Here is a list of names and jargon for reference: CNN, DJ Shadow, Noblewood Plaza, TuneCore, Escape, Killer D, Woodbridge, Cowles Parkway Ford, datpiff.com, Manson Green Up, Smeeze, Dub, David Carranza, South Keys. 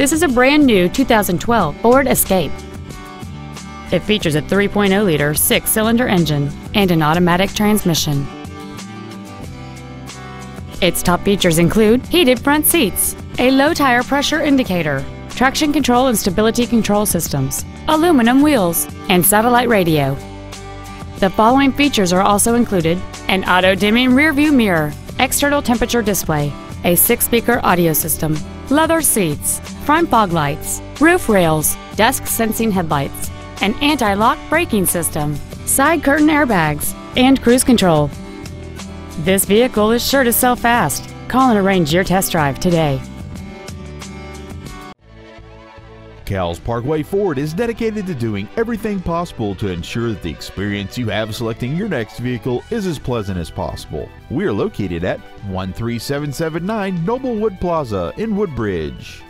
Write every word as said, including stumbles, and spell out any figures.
This is a brand new two thousand twelve Ford Escape. It features a three point oh liter six-cylinder engine and an automatic transmission. Its top features include heated front seats, a low tire pressure indicator, traction control and stability control systems, aluminum wheels, and satellite radio. The following features are also included: an auto-dimming rearview mirror, external temperature display, a six-speaker audio system, leather seats, front fog lights, roof rails, dusk sensing headlights, an anti-lock braking system, side curtain airbags, and cruise control. This vehicle is sure to sell fast. Call and arrange your test drive today. Cowles Parkway Ford is dedicated to doing everything possible to ensure that the experience you have selecting your next vehicle is as pleasant as possible. We are located at one three seven seven nine Noblewood Plaza in Woodbridge.